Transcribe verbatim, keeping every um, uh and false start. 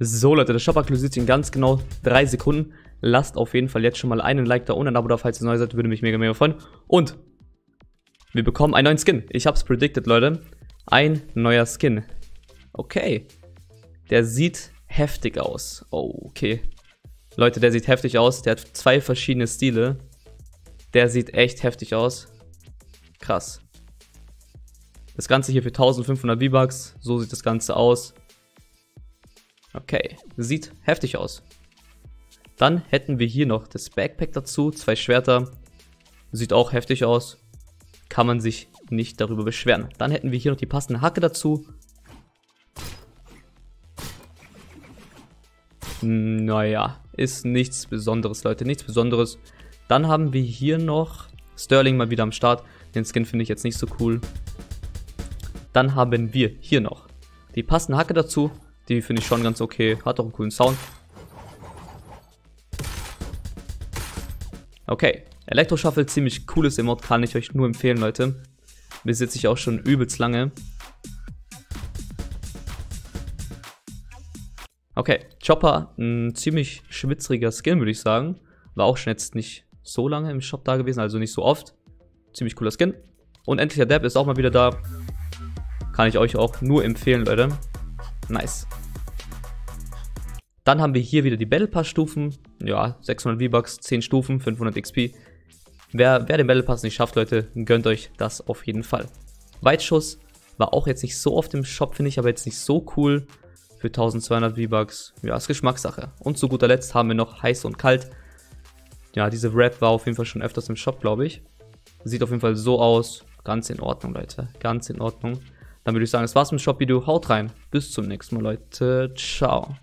So Leute, das Shop-Aktuell sieht in ganz genau drei Sekunden. Lasst auf jeden Fall jetzt schon mal einen Like da und ein Abo da, falls ihr neu seid, würde mich mega mega freuen. Und wir bekommen einen neuen Skin. Ich hab's predicted, Leute. Ein neuer Skin. Okay. Der sieht heftig aus. Oh, okay. Leute, der sieht heftig aus. Der hat zwei verschiedene Stile. Der sieht echt heftig aus. Krass. Das Ganze hier für eintausendfünfhundert V-Bucks. So sieht das Ganze aus. Okay, sieht heftig aus. Dann hätten wir hier noch das Backpack dazu, zwei Schwerter, sieht auch heftig aus, kann man sich nicht darüber beschweren. Dann hätten wir hier noch die passende Hacke dazu. Naja, ist nichts Besonderes, Leute, nichts Besonderes. Dann haben wir hier noch Sterling mal wieder am Start, den Skin finde ich jetzt nicht so cool. Dann haben wir hier noch die passende Hacke dazu. Die finde ich schon ganz okay. Hat auch einen coolen Sound. Okay. Elektroshuffle, ziemlich cooles Emote. Kann ich euch nur empfehlen, Leute. Besitze ich auch schon übelst lange. Okay. Chopper, ein ziemlich schwitzriger Skin, würde ich sagen. War auch schon jetzt nicht so lange im Shop da gewesen, also nicht so oft. Ziemlich cooler Skin. Und endlicher Depp ist auch mal wieder da. Kann ich euch auch nur empfehlen, Leute. Nice. Dann haben wir hier wieder die Battle Pass Stufen. Ja, sechshundert V-Bucks, zehn Stufen, fünfhundert X P. Wer, wer den Battle Pass nicht schafft, Leute, gönnt euch das auf jeden Fall. Weitschuss war auch jetzt nicht so oft im Shop, finde ich, aber jetzt nicht so cool. Für zwölfhundert V-Bucks. Ja, ist Geschmackssache. Und zu guter Letzt haben wir noch heiß und kalt. Ja, diese Wrap war auf jeden Fall schon öfters im Shop, glaube ich. Sieht auf jeden Fall so aus. Ganz in Ordnung, Leute. Ganz in Ordnung. Dann würde ich sagen, das war's mit dem Shop-Video. Haut rein. Bis zum nächsten Mal, Leute. Ciao.